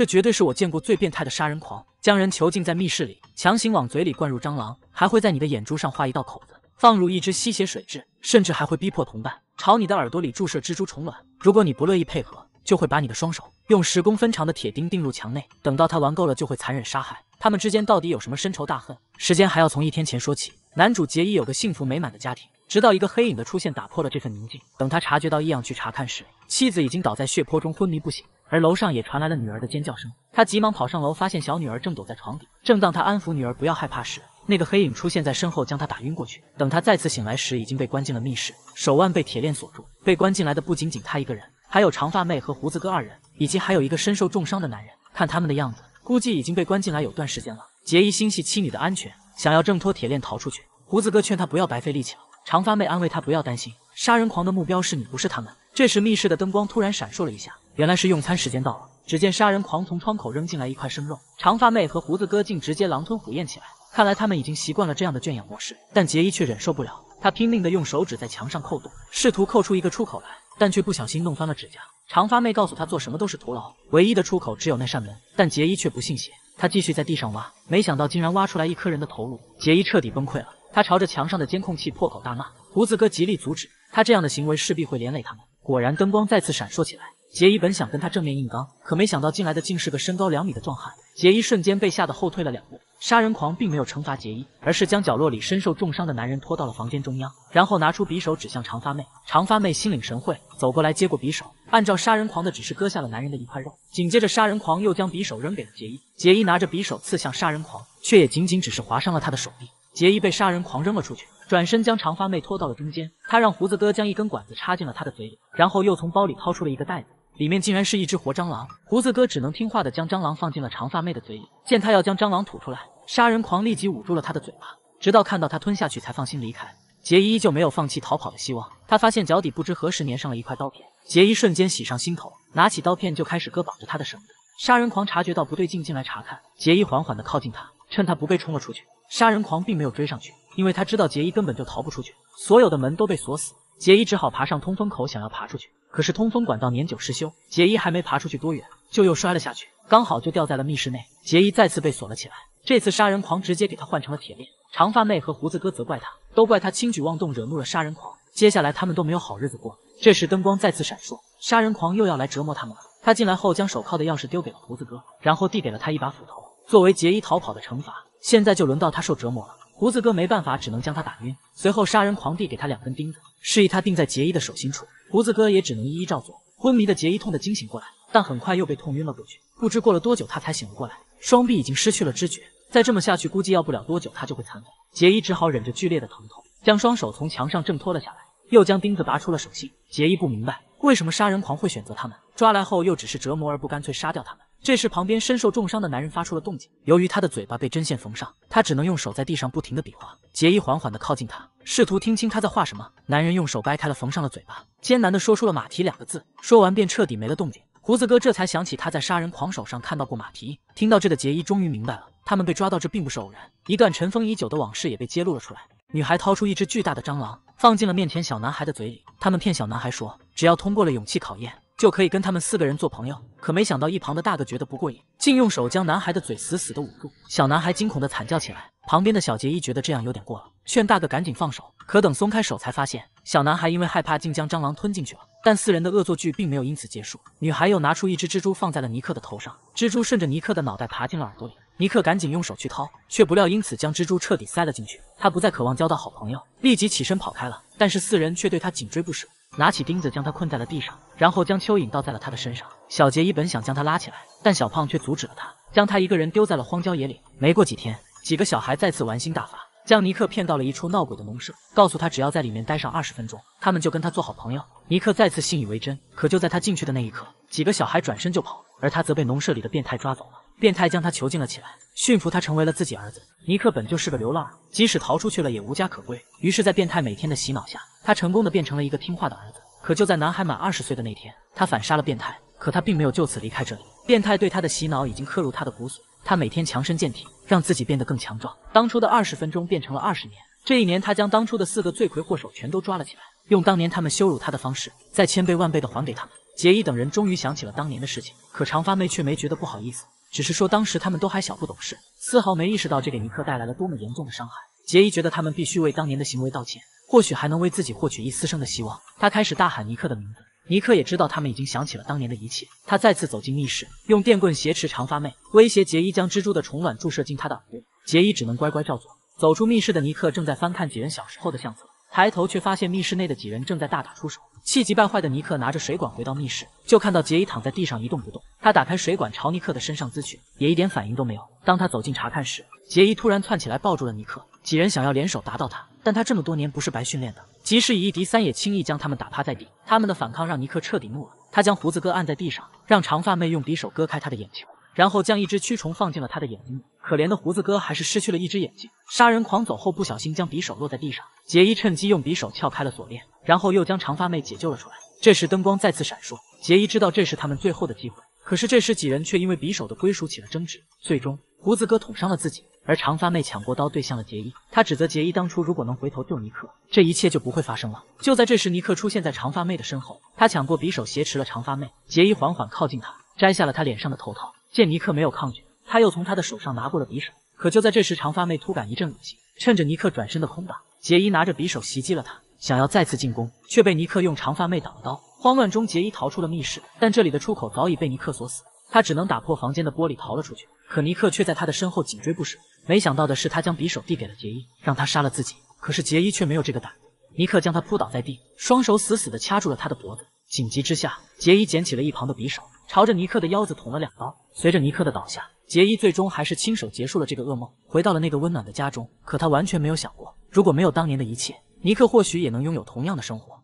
这绝对是我见过最变态的杀人狂，将人囚禁在密室里，强行往嘴里灌入蟑螂，还会在你的眼珠上画一道口子，放入一只吸血水蛭，甚至还会逼迫同伴朝你的耳朵里注射蜘蛛虫卵。如果你不乐意配合，就会把你的双手用10公分长的铁钉钉入墙内，等到他玩够了，就会残忍杀害。他们之间到底有什么深仇大恨？时间还要从1天前说起。男主杰伊有个幸福美满的家庭。 直到一个黑影的出现打破了这份宁静。等他察觉到异样去查看时，妻子已经倒在血泊中昏迷不醒，而楼上也传来了女儿的尖叫声。他急忙跑上楼，发现小女儿正躲在床底。正当他安抚女儿不要害怕时，那个黑影出现在身后，将他打晕过去。等他再次醒来时，已经被关进了密室，手腕被铁链锁住。被关进来的不仅仅他一个人，还有长发妹和胡子哥二人，以及还有一个身受重伤的男人。看他们的样子，估计已经被关进来有段时间了。杰伊心系妻女的安全，想要挣脱铁链逃出去。胡子哥劝他不要白费力气了。 长发妹安慰他不要担心，杀人狂的目标是你，不是他们。这时密室的灯光突然闪烁了一下，原来是用餐时间到了。只见杀人狂从窗口扔进来一块生肉，长发妹和胡子哥竟直接狼吞虎咽起来。看来他们已经习惯了这样的圈养模式，但杰伊却忍受不了，他拼命地用手指在墙上扣动，试图扣出一个出口来，但却不小心弄翻了指甲。长发妹告诉他做什么都是徒劳，唯一的出口只有那扇门，但杰伊却不信邪，他继续在地上挖，没想到竟然挖出来一颗人的头颅，杰伊彻底崩溃了。 他朝着墙上的监控器破口大骂，胡子哥极力阻止他这样的行为，势必会连累他们。果然，灯光再次闪烁起来。杰伊本想跟他正面硬刚，可没想到进来的竟是个身高2米的壮汉。杰伊瞬间被吓得后退了2步。杀人狂并没有惩罚杰伊，而是将角落里身受重伤的男人拖到了房间中央，然后拿出匕首指向长发妹。长发妹心领神会，走过来接过匕首，按照杀人狂的指示割下了男人的一块肉。紧接着，杀人狂又将匕首扔给了杰伊。杰伊拿着匕首刺向杀人狂，却也仅仅只是划伤了他的手臂。 杰伊被杀人狂扔了出去，转身将长发妹拖到了中间。他让胡子哥将一根管子插进了他的嘴里，然后又从包里掏出了一个袋子，里面竟然是一只活蟑螂。胡子哥只能听话的将蟑螂放进了长发妹的嘴里。见他要将蟑螂吐出来，杀人狂立即捂住了他的嘴巴，直到看到他吞下去才放心离开。杰伊依旧没有放弃逃跑的希望。他发现脚底不知何时粘上了一块刀片，杰伊瞬间喜上心头，拿起刀片就开始割绑着他的绳子。杀人狂察觉到不对劲，进来查看。杰伊缓缓的靠近他，趁他不备冲了出去。 杀人狂并没有追上去，因为他知道杰伊根本就逃不出去，所有的门都被锁死。杰伊只好爬上通风口，想要爬出去，可是通风管道年久失修，杰伊还没爬出去多远，就又摔了下去，刚好就掉在了密室内。杰伊再次被锁了起来，这次杀人狂直接给他换成了铁链。长发妹和胡子哥责怪他，都怪他轻举妄动，惹怒了杀人狂。接下来他们都没有好日子过。这时灯光再次闪烁，杀人狂又要来折磨他们了。他进来后将手铐的钥匙丢给了胡子哥，然后递给了他一把斧头，作为杰伊逃跑的惩罚。 现在就轮到他受折磨了，胡子哥没办法，只能将他打晕。随后，杀人狂递给他2根钉子，示意他钉在杰伊的手心处。胡子哥也只能一一照做。昏迷的杰伊痛得惊醒过来，但很快又被痛晕了过去。不知过了多久，他才醒了过来，双臂已经失去了知觉。再这么下去，估计要不了多久他就会残废。杰伊只好忍着剧烈的疼痛，将双手从墙上挣脱了下来，又将钉子拔出了手心。杰伊不明白为什么杀人狂会选择他们，抓来后又只是折磨，而不干脆杀掉他们。 这时，旁边身受重伤的男人发出了动静。由于他的嘴巴被针线缝上，他只能用手在地上不停地比划。杰伊缓缓地靠近他，试图听清他在画什么。男人用手掰开了缝上了嘴巴，艰难地说出了“马蹄”2个字。说完便彻底没了动静。胡子哥这才想起他在杀人狂手上看到过马蹄。听到这，的杰伊终于明白了，他们被抓到这并不是偶然。一段尘封已久的往事也被揭露了出来。女孩掏出一只巨大的蟑螂，放进了面前小男孩的嘴里。他们骗小男孩说，只要通过了勇气考验， 就可以跟他们4个人做朋友，可没想到一旁的大哥觉得不过瘾，竟用手将男孩的嘴死死的捂住，小男孩惊恐的惨叫起来。旁边的小杰伊觉得这样有点过了，劝大哥赶紧放手。可等松开手，才发现小男孩因为害怕，竟将蟑螂吞进去了。但4人的恶作剧并没有因此结束，女孩又拿出一只蜘蛛放在了尼克的头上，蜘蛛顺着尼克的脑袋爬进了耳朵里。尼克赶紧用手去掏，却不料因此将蜘蛛彻底塞了进去。他不再渴望交到好朋友，立即起身跑开了。但是4人却对他紧追不舍。 拿起钉子将他困在了地上，然后将蚯蚓倒在了他的身上。小杰伊本想将他拉起来，但小胖却阻止了他，将他一个人丢在了荒郊野岭。没过几天，几个小孩再次玩心大发，将尼克骗到了一处闹鬼的农舍，告诉他只要在里面待上20分钟，他们就跟他做好朋友。尼克再次信以为真，可就在他进去的那一刻，几个小孩转身就跑，而他则被农舍里的变态抓走了。变态将他囚禁了起来，驯服他成为了自己儿子。尼克本就是个流浪，即使逃出去了也无家可归，于是，在变态每天的洗脑下， 他成功的变成了一个听话的儿子，可就在男孩满20岁的那天，他反杀了变态。可他并没有就此离开这里，变态对他的洗脑已经刻入他的骨髓。他每天强身健体，让自己变得更强壮。当初的20分钟变成了20年。这一年，他将当初的4个罪魁祸首全都抓了起来，用当年他们羞辱他的方式，再千倍万倍的还给他们。杰伊等人终于想起了当年的事情，可长发妹却没觉得不好意思，只是说当时他们都还小不懂事，丝毫没意识到这给尼克带来了多么严重的伤害。杰伊觉得他们必须为当年的行为道歉，或许还能为自己获取一丝生的希望。他开始大喊尼克的名字。 尼克也知道他们已经想起了当年的一切，他再次走进密室，用电棍挟持长发妹，威胁杰伊将蜘蛛的虫卵注射进他的耳朵。杰伊只能乖乖照做。走出密室的尼克正在翻看几人小时候的相册，抬头却发现密室内的几人正在大打出手。气急败坏的尼克拿着水管回到密室，就看到杰伊躺在地上一动不动。他打开水管朝尼克的身上滋去，也一点反应都没有。当他走近查看时，杰伊突然窜起来抱住了尼克，几人想要联手打倒他。 但他这么多年不是白训练的，即使以一敌三，也轻易将他们打趴在地。他们的反抗让尼克彻底怒了，他将胡子哥按在地上，让长发妹用匕首割开他的眼球，然后将一只蛆虫放进了他的眼睛里。可怜的胡子哥还是失去了一只眼睛。杀人狂走后不小心将匕首落在地上，杰伊趁机用匕首撬开了锁链，然后又将长发妹解救了出来。这时灯光再次闪烁，杰伊知道这是他们最后的机会。可是这时几人却因为匕首的归属起了争执，最终胡子哥捅伤了自己。 而长发妹抢过刀对向了杰伊，她指责杰伊当初如果能回头救尼克，这一切就不会发生了。就在这时，尼克出现在长发妹的身后，他抢过匕首挟持了长发妹。杰伊缓缓靠近他，摘下了他脸上的头套。见尼克没有抗拒，他又从他的手上拿过了匕首。可就在这时，长发妹突感一阵恶心，趁着尼克转身的空档，杰伊拿着匕首袭击了他，想要再次进攻，却被尼克用长发妹挡了刀。慌乱中，杰伊逃出了密室，但这里的出口早已被尼克锁死。 他只能打破房间的玻璃逃了出去，可尼克却在他的身后紧追不舍。没想到的是，他将匕首递给了杰伊，让他杀了自己。可是杰伊却没有这个胆。尼克将他扑倒在地，双手死死地掐住了他的脖子。紧急之下，杰伊捡起了一旁的匕首，朝着尼克的腰子捅了2刀。随着尼克的倒下，杰伊最终还是亲手结束了这个噩梦，回到了那个温暖的家中。可他完全没有想过，如果没有当年的一切，尼克或许也能拥有同样的生活。